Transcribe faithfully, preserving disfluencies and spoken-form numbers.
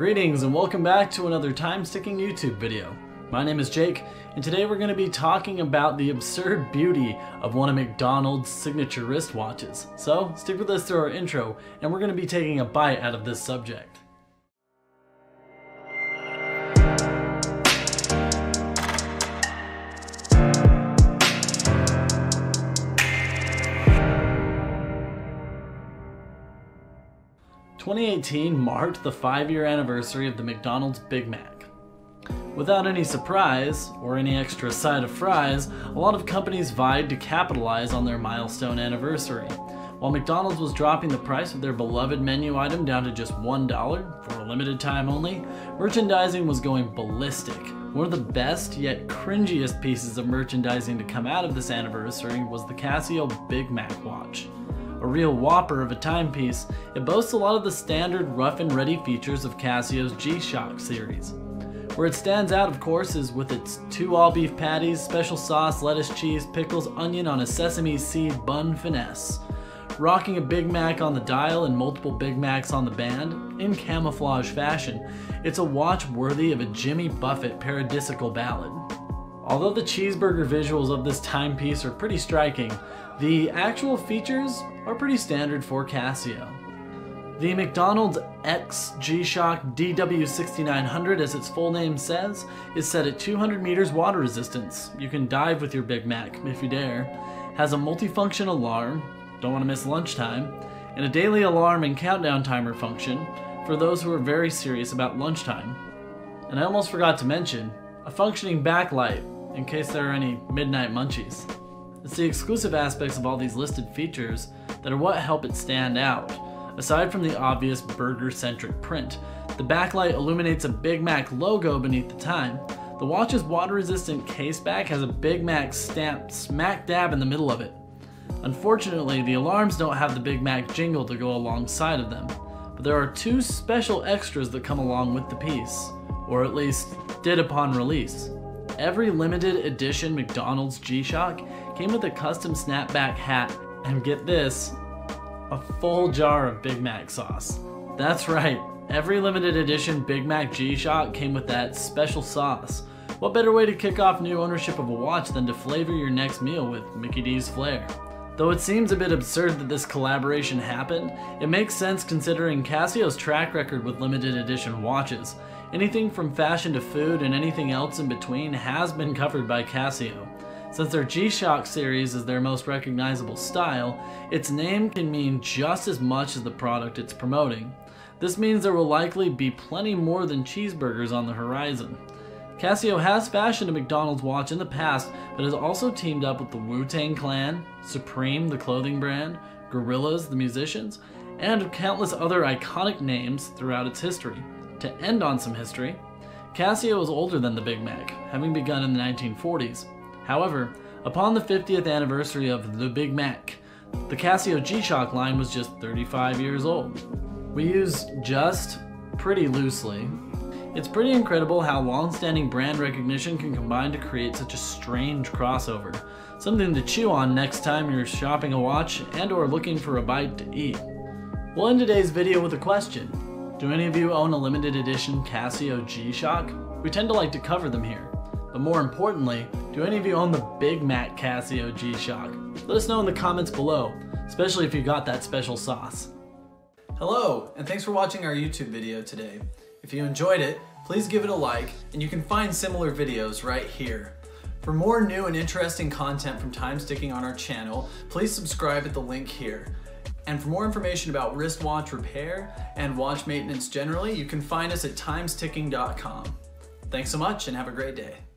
Greetings and welcome back to another Times Ticking YouTube video. My name is Jake, and today we're going to be talking about the absurd beauty of one of McDonald's signature wristwatches. So stick with us through our intro, and we're going to be taking a bite out of this subject. twenty eighteen marked the five-year anniversary of the McDonald's Big Mac. Without any surprise, or any extra side of fries, a lot of companies vied to capitalize on their milestone anniversary. While McDonald's was dropping the price of their beloved menu item down to just one dollar, for a limited time only, merchandising was going ballistic. One of the best, yet cringiest pieces of merchandising to come out of this anniversary was the Casio Big Mac watch. A real whopper of a timepiece, it boasts a lot of the standard rough and ready features of Casio's G-Shock series. Where it stands out, of course, is with its two all-beef patties, special sauce, lettuce, cheese, pickles, onion on a sesame seed bun finesse. Rocking a Big Mac on the dial and multiple Big Macs on the band, in camouflage fashion, it's a watch worthy of a Jimmy Buffett paradisiacal ballad. Although the cheeseburger visuals of this timepiece are pretty striking, the actual features are pretty standard for Casio. The McDonald's X G-Shock D W sixty-nine hundred, as its full name says, is set at two hundred meters water resistance. You can dive with your Big Mac, if you dare. Has a multifunction alarm, don't want to miss lunchtime, and a daily alarm and countdown timer function for those who are very serious about lunchtime. And I almost forgot to mention, a functioning backlight, in case there are any midnight munchies. It's the exclusive aspects of all these listed features that are what help it stand out. Aside from the obvious burger-centric print, the backlight illuminates a Big Mac logo beneath the time. The watch's water-resistant case back has a Big Mac stamp smack dab in the middle of it. Unfortunately, the alarms don't have the Big Mac jingle to go alongside of them, but there are two special extras that come along with the piece, or at least did upon release. Every limited edition McDonald's G-Shock came with a custom snapback hat, and get this, a full jar of Big Mac sauce. That's right, every limited edition Big Mac G-Shock came with that special sauce. What better way to kick off new ownership of a watch than to flavor your next meal with Mickey D's flair? Though it seems a bit absurd that this collaboration happened, it makes sense considering Casio's track record with limited edition watches. Anything from fashion to food and anything else in between has been covered by Casio. Since their G-Shock series is their most recognizable style, its name can mean just as much as the product it's promoting. This means there will likely be plenty more than cheeseburgers on the horizon. Casio has fashioned a McDonald's watch in the past, but has also teamed up with the Wu-Tang Clan, Supreme, the clothing brand, Gorillaz, the musicians, and countless other iconic names throughout its history. To end on some history, Casio is older than the Big Mac, having begun in the nineteen forties. However, upon the fiftieth anniversary of the Big Mac, the Casio G-Shock line was just thirty-five years old. We use just pretty loosely. It's pretty incredible how long-standing brand recognition can combine to create such a strange crossover. Something to chew on next time you're shopping a watch and or looking for a bite to eat. We'll end today's video with a question. Do any of you own a limited edition Casio G-Shock? We tend to like to cover them here. But more importantly, do any of you own the Big Mac Casio G-Shock? Let us know in the comments below, especially if you got that special sauce. Hello, and thanks for watching our YouTube video today. If you enjoyed it, please give it a like, and you can find similar videos right here. For more new and interesting content from Times Ticking on our channel, please subscribe at the link here. And for more information about wristwatch repair and watch maintenance generally, you can find us at times ticking dot com. Thanks so much and have a great day.